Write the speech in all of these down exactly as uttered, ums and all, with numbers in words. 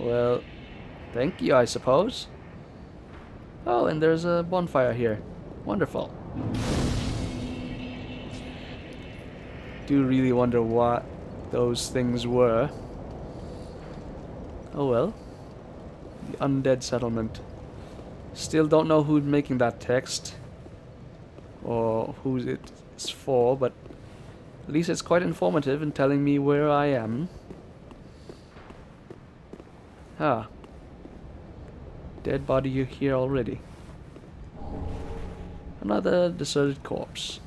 Well, thank you, I suppose. Oh, and there's a bonfire here. Wonderful. Do really wonder what those things were. Oh well. The Undead Settlement. Still don't know who's making that text. Or who it's for, but at least it's quite informative in telling me where I am. Ah. Dead body here already. Another deserted corpse.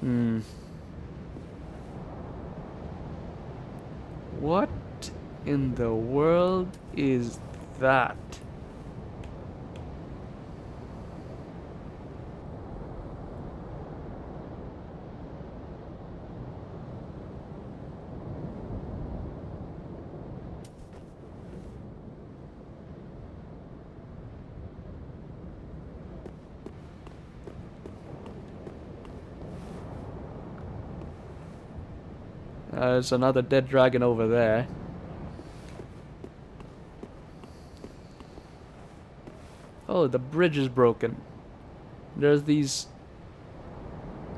Hmm. What in the world is that? There's another dead dragon over there. Oh, the bridge is broken. There's these...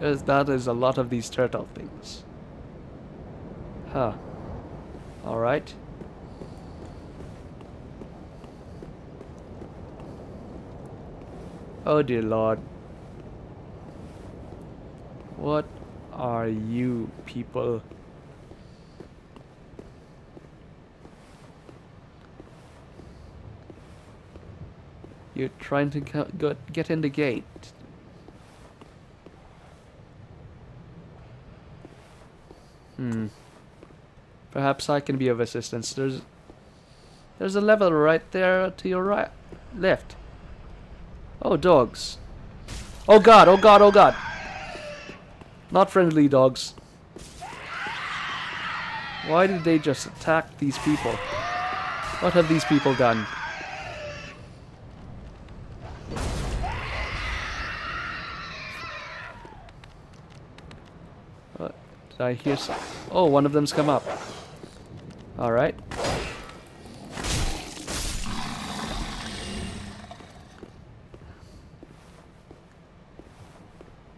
There's, that is a lot of these turtle things. Huh. Alright. Oh dear Lord. What are you people? You're trying to get in the gate. Hmm. Perhaps I can be of assistance. There's, there's a level right there to your right, left. Oh, dogs! Oh God! Oh God! Oh God! Not friendly dogs. Why did they just attack these people? What have these people done? I hear some. Oh, one of them's come up. All right.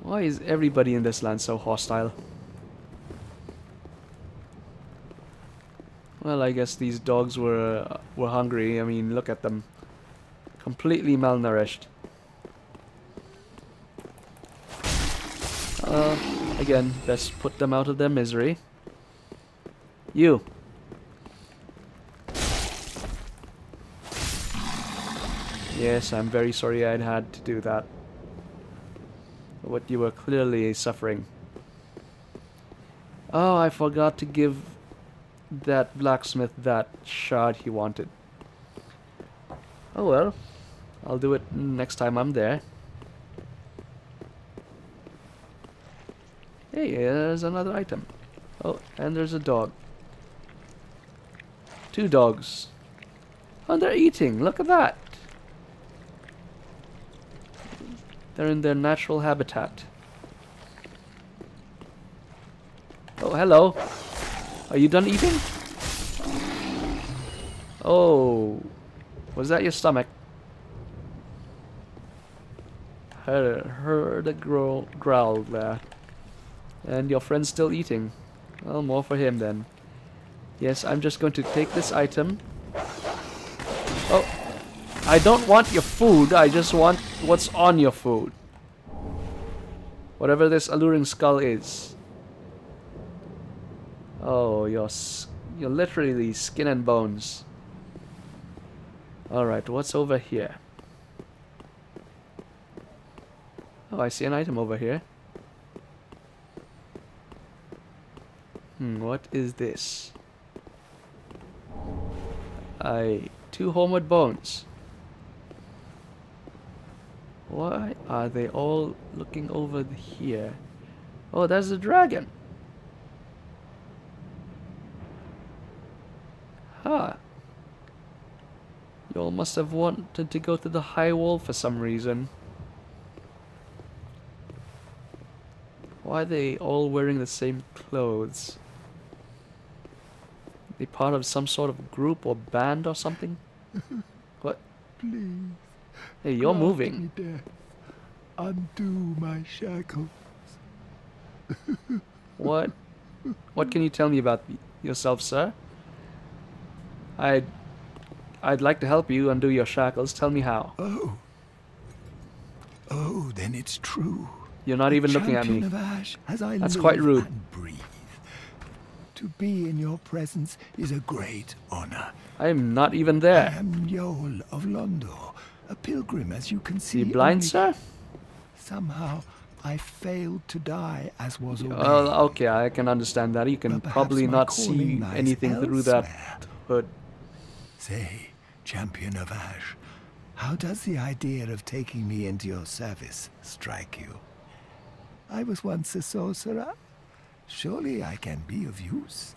Why is everybody in this land so hostile? Well, I guess these dogs were uh, were hungry. I mean, look at them. Completely malnourished. Uh Again, let's put them out of their misery. You. Yes, I'm very sorry I'd had to do that. What you were clearly suffering. Oh, I forgot to give that blacksmith that shard he wanted. Oh well, I'll do it next time I'm there. Hey, there's another item. Oh, and there's a dog. Two dogs. Oh, they're eating. Look at that. They're in their natural habitat. Oh, hello. Are you done eating? Oh. Was that your stomach? Heard, heard a growl, growl there. And your friend's still eating. Well, more for him then. Yes, I'm just going to take this item. Oh, I don't want your food. I just want what's on your food. Whatever this alluring skull is. Oh, you're, you're literally skin and bones. Alright, what's over here? Oh, I see an item over here. Hmm, what is this? I... Two homeward bones. Why are they all looking over here? Oh, there's a dragon! Huh. You all must have wanted to go to the high wall for some reason. Why are they all wearing the same clothes? They part of some sort of group or band or something? What? Please. Hey, you're moving. Death. Undo my shackles. What? What can you tell me about yourself, sir? I'd, I'd like to help you undo your shackles. Tell me how. Oh. Oh, then it's true. You're not the even looking at me. Of Ash, as I That's quite rude. To be in your presence is a great honor. I am not even there. I am Yol of Londo, a pilgrim, as you can see. Are you blind, sir? Somehow, I failed to die, as was ordained. Well, okay, I can understand that. You can but probably not see anything elsewhere. Through that hood. Say, Champion of Ash, how does the idea of taking me into your service strike you? I was once a sorcerer. Surely I can be of use.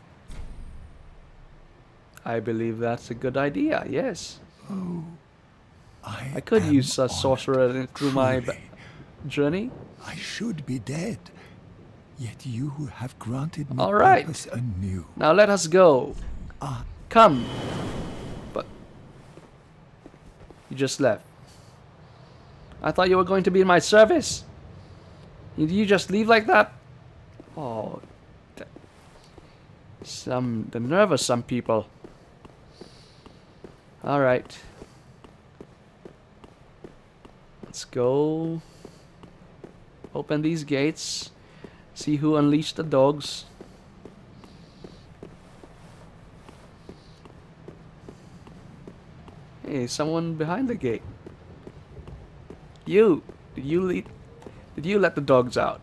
I believe that's a good idea, yes. Oh, I, I could use a sorcerer honored, through truly. my journey. I should be dead, yet you have granted me All right. purpose anew. Now let us go. Ah. Come. But you just left. I thought you were going to be in my service. Did you just leave like that? Oh, some the nerve of some people. All right, let's go. Open these gates. See who unleashed the dogs. Hey, someone behind the gate. You did you lead? Did you let the dogs out?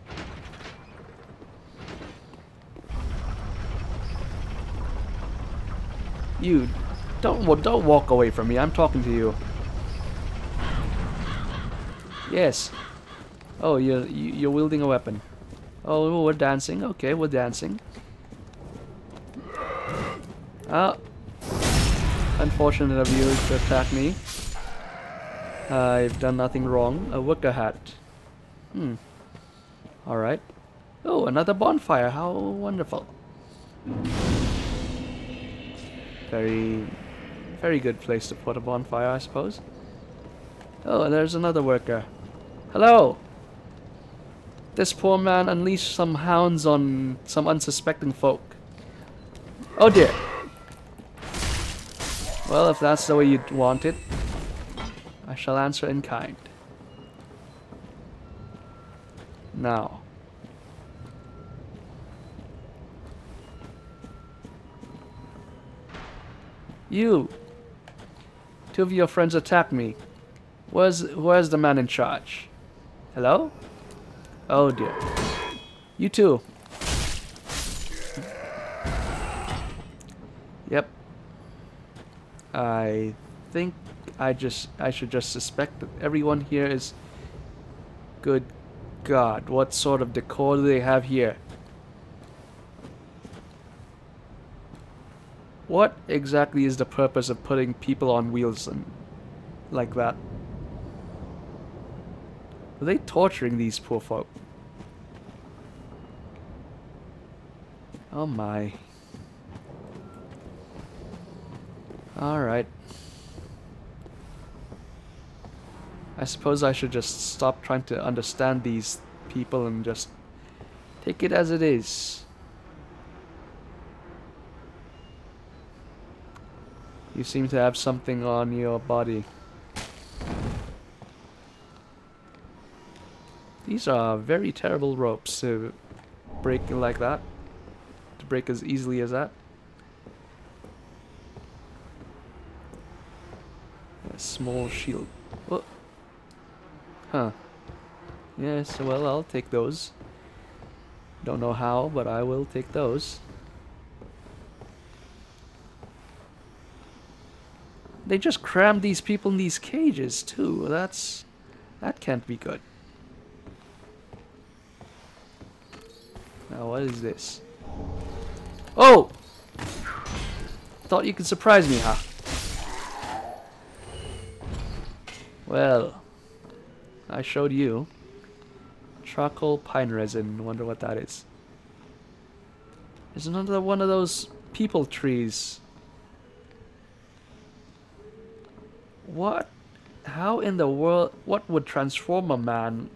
You don't don't walk away from me. I'm talking to you. Yes. Oh, you're you're wielding a weapon. Oh, we're dancing. Okay, we're dancing. Ah, unfortunate of you to attack me. I've done nothing wrong. A wicker hat. Hmm. All right. Oh, another bonfire. How wonderful. Very, very good place to put a bonfire, I suppose. Oh, there's another worker. Hello! This poor man unleashed some hounds on some unsuspecting folk. Oh dear! Well, if that's the way you'd want it, I shall answer in kind. Now. You! Two of your friends attacked me. Where's, where's the man in charge? Hello? Oh dear. You too. Yep. I think I just I should just suspect that everyone here is... Good God, what sort of decor do they have here? What exactly is the purpose of putting people on wheels and like that? Are they torturing these poor folk? Oh my. Alright. I suppose I should just stop trying to understand these people and just take it as it is. You seem to have something on your body. These are very terrible ropes to break like that. To break as easily as that. A small shield. Oh. Huh. Yes, well, I'll take those. Don't know how, but I will take those. They just crammed these people in these cages too. That's that can't be good. Now what is this? Oh! Thought you could surprise me, huh? Well, I showed you. Charcoal pine resin. Wonder what that is. There's another one of those people trees. What? How in the world? What would transform a man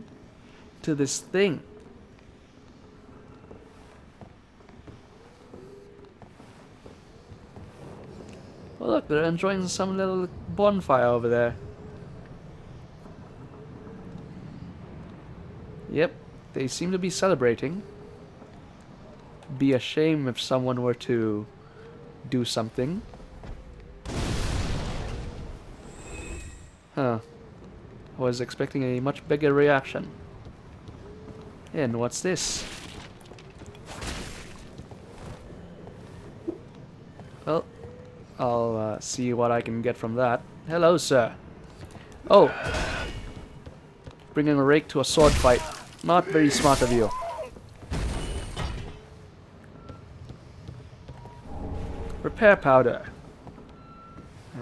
to this thing? Well, look, they're enjoying some little bonfire over there. Yep, they seem to be celebrating. Be a shame if someone were to do something. Huh. I was expecting a much bigger reaction. And what's this? Well, I'll uh, see what I can get from that. Hello, sir. Oh. Bringing a rake to a sword fight. Not very smart of you. Repair powder.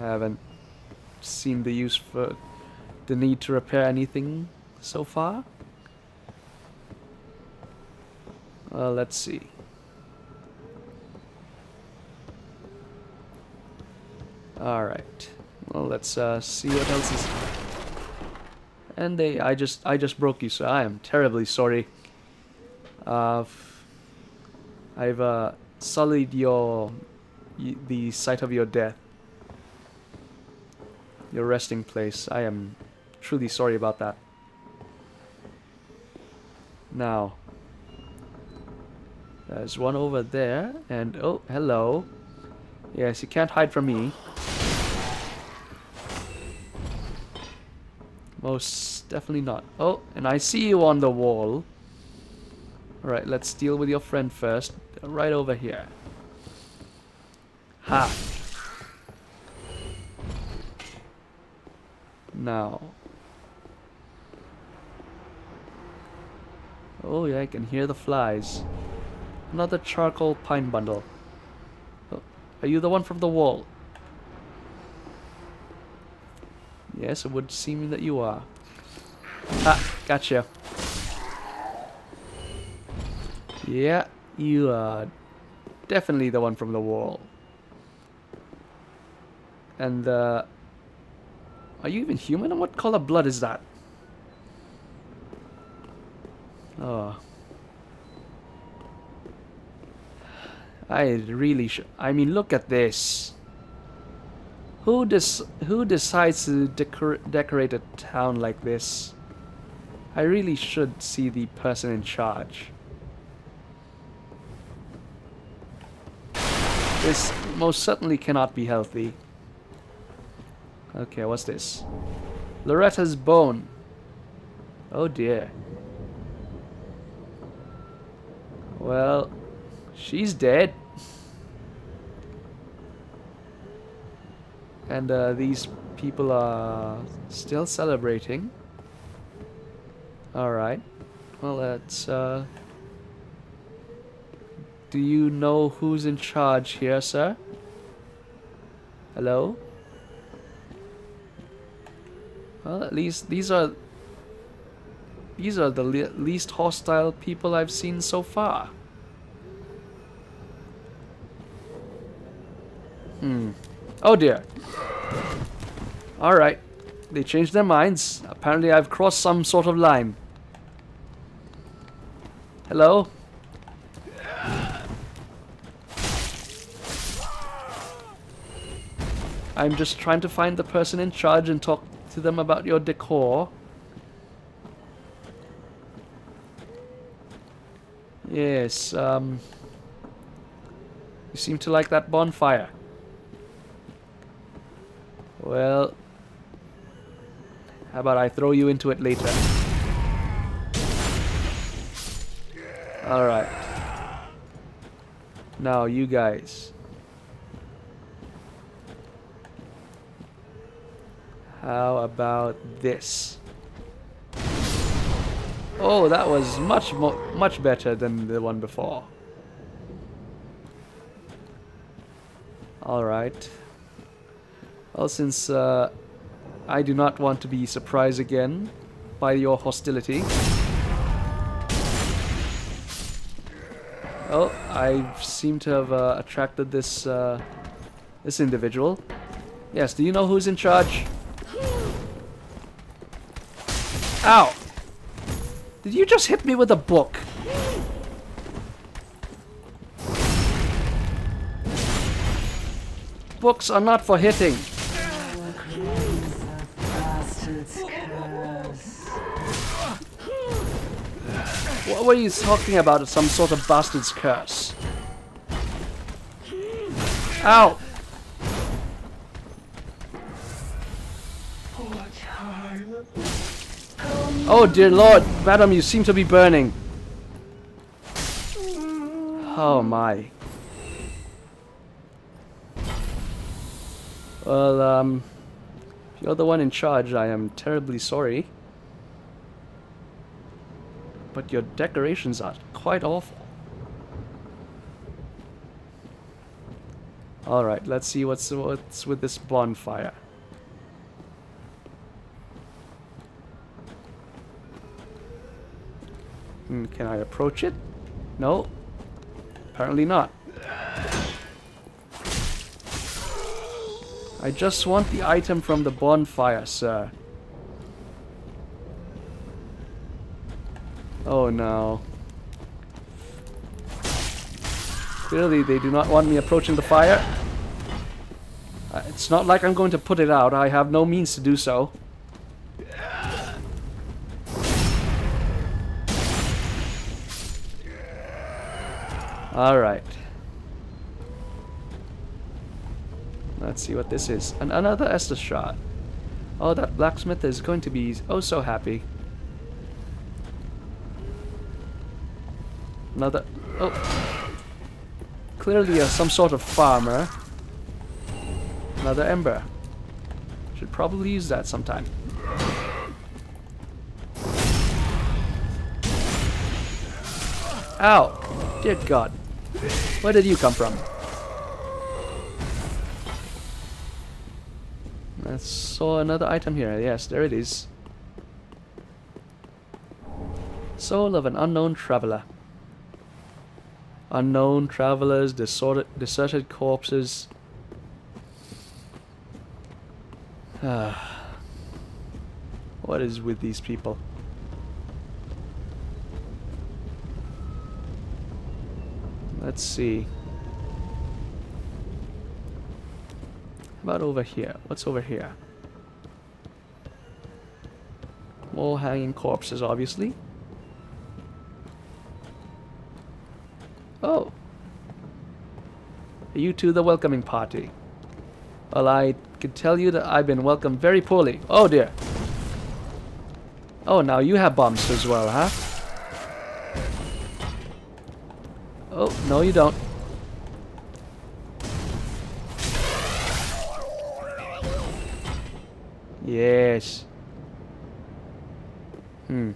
I haven't seen the use for the need to repair anything so far. Well, let's see. Alright. Well, let's uh, see what else is... And they... I just... I just broke you, so I am terribly sorry. Uh... I've, uh... sullied your... Y the sight of your death. Your resting place. I am truly sorry about that. Now. There's one over there. And... Oh, hello. Yes, you can't hide from me. Most definitely not. Oh, and I see you on the wall. Alright, let's deal with your friend first. Right over here. Ha! Now. Oh yeah, I can hear the flies. Another charcoal pine bundle. Oh, are you the one from the wall? Yes, it would seem that you are. Ah, gotcha. Yeah, you are definitely the one from the wall. And, uh... are you even human? And what color blood is that? Oh. I really should... I mean, look at this. Who des who decides to decor decorate a town like this? I really should see the person in charge. This most certainly cannot be healthy. Okay, what's this? Loretta's bone. Oh dear. Well, she's dead. And uh, these people are still celebrating. Alright. Well, let's... Uh... Do you know who's in charge here, sir? Hello? Well, at least these are... These are the le least hostile people I've seen so far. Hmm. Oh dear. Alright. They changed their minds. Apparently I've crossed some sort of line. Hello? I'm just trying to find the person in charge and talk to them about your decor. Yes, um... you seem to like that bonfire. Well, how about I throw you into it later? Alright. Now, you guys. How about this? Oh, that was much more, much better than the one before. Alright. Well, since uh, I do not want to be surprised again by your hostility. Oh, I seem to have uh, attracted this uh, this individual. Yes, do you know who's in charge? Ow! Did you just hit me with a book? Books are not for hitting. What were you talking about? Some sort of bastard's curse. Ow! Oh dear lord, madam, you seem to be burning. Oh my. Well, um, if you're the one in charge, I am terribly sorry. But your decorations are quite awful. Alright, let's see what's, what's with this bonfire. Hmm, can I approach it? No. Apparently not. I just want the item from the bonfire, sir. Oh no. Clearly they do not want me approaching the fire. Uh, it's not like I'm going to put it out. I have no means to do so. Alright. Let's see what this is. And another Esther Shard. Oh, that blacksmith is going to be oh so happy. Another... Oh. Clearly uh, some sort of farmer. Another ember. Should probably use that sometime. Ow! Dear God. Where did you come from? I saw another item here. Yes, there it is. Soul of an unknown traveler. Unknown travelers, desorted, deserted corpses. What is with these people? Let's see. How about over here? What's over here? More hanging corpses, obviously. Oh. Are you two the welcoming party? Well, I could tell you that I've been welcomed very poorly. Oh dear. Oh, now you have bombs as well, huh? Oh, no you don't. Yes. Hmm.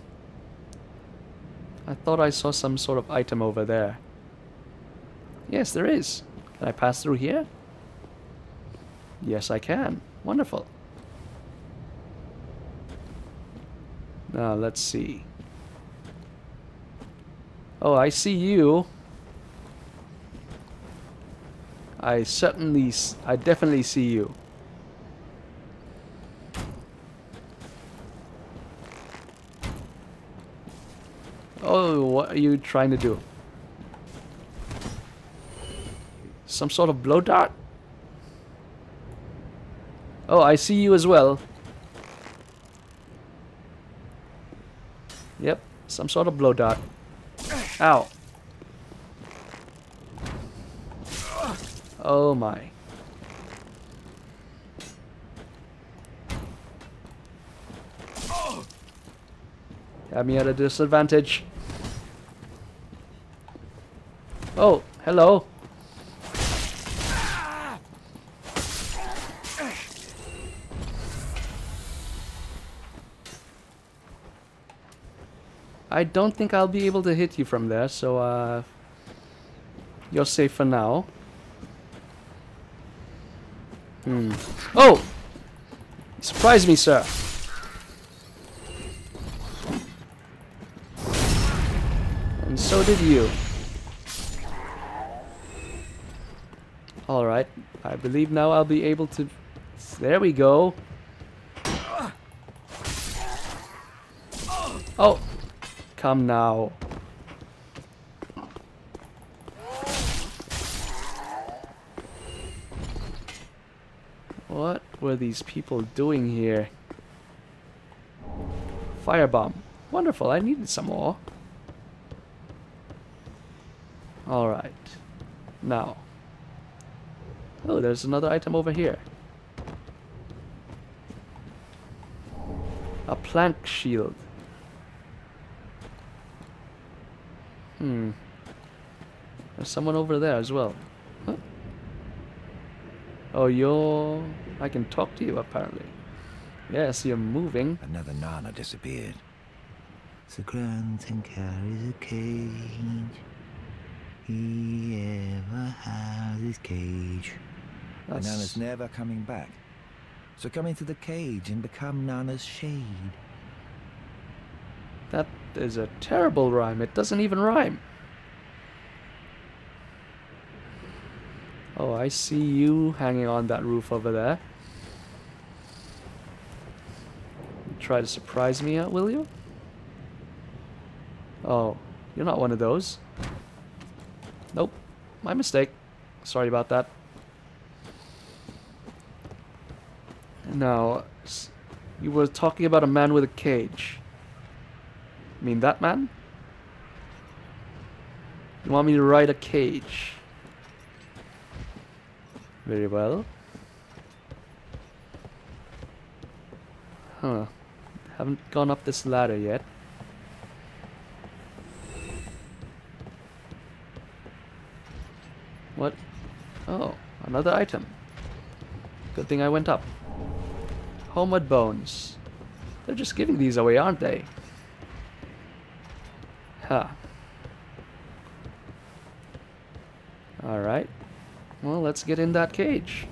I thought I saw some sort of item over there. Yes, there is. Can I pass through here? Yes, I can. Wonderful. Now, let's see. Oh, I see you. I certainly, I definitely see you. Oh, what are you trying to do? Some sort of blow dart? Oh, I see you as well. Yep, some sort of blow dart. Ow. Oh my. Got me at a disadvantage. Oh, hello. I don't think I'll be able to hit you from there, so uh, you're safe for now. Hmm. Oh! Surprise me, sir. And so did you. Alright, I believe now I'll be able to... There we go. Oh, come now. What were these people doing here? Firebomb. Wonderful, I needed some more. Alright. Now. Oh, there's another item over here. A plank shield. Hmm. There's someone over there as well. Huh? Oh, you're... I can talk to you, apparently. Yes, you're moving. Another Nana disappeared. The grand thing carries a cage. He ever has his cage. That's... Nana's never coming back. So come into the cage and become Nana's shade. That is a terrible rhyme. It doesn't even rhyme. Oh, I see you hanging on that roof over there. Try to surprise me out, will you? Oh, you're not one of those. Nope. My mistake. Sorry about that. Now, you were talking about a man with a cage. You mean that man? You want me to ride a cage? Very well. Huh. Haven't gone up this ladder yet. What? Oh, another item. Good thing I went up. Homeward bones. They're just giving these away, aren't they? Ha. Huh. Alright. Well, let's get in that cage.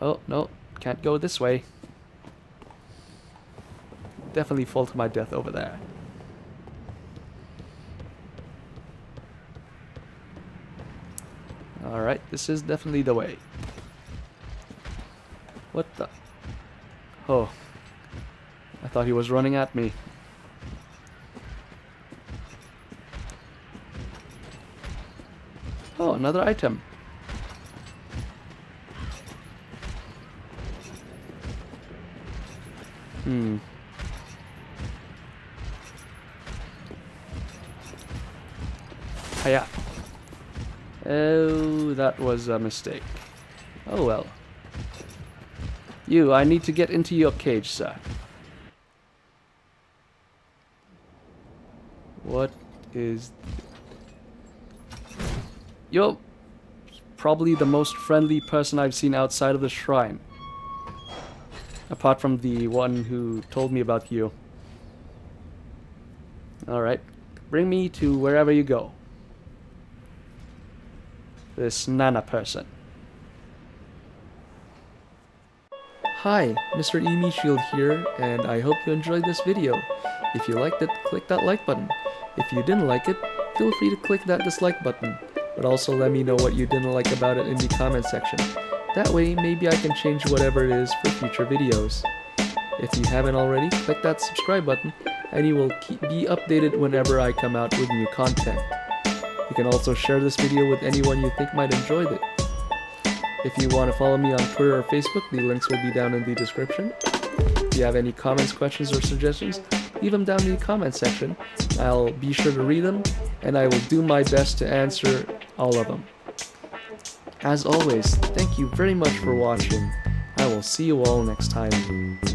Oh, no. Can't go this way. Definitely fall to my death over there. Alright, this is definitely the way. What the? Oh. I thought he was running at me. Oh, another item. Hmm. Hiya. Oh, that was a mistake. Oh well. You, I need to get into your cage, sir. What is... You're probably the most friendly person I've seen outside of the shrine. Apart from the one who told me about you. Alright. Bring me to wherever you go. This Nana person. Hi, Mister Emi Shield here, and I hope you enjoyed this video. If you liked it, click that like button. If you didn't like it, feel free to click that dislike button. But also let me know what you didn't like about it in the comment section. That way, maybe I can change whatever it is for future videos. If you haven't already, click that subscribe button, and you will keep be updated whenever I come out with new content. You can also share this video with anyone you think might enjoy it. If you want to follow me on Twitter or Facebook, the links will be down in the description. If you have any comments, questions, or suggestions, leave them down in the comment section. I'll be sure to read them, and I will do my best to answer all of them. As always, thank you very much for watching. I will see you all next time.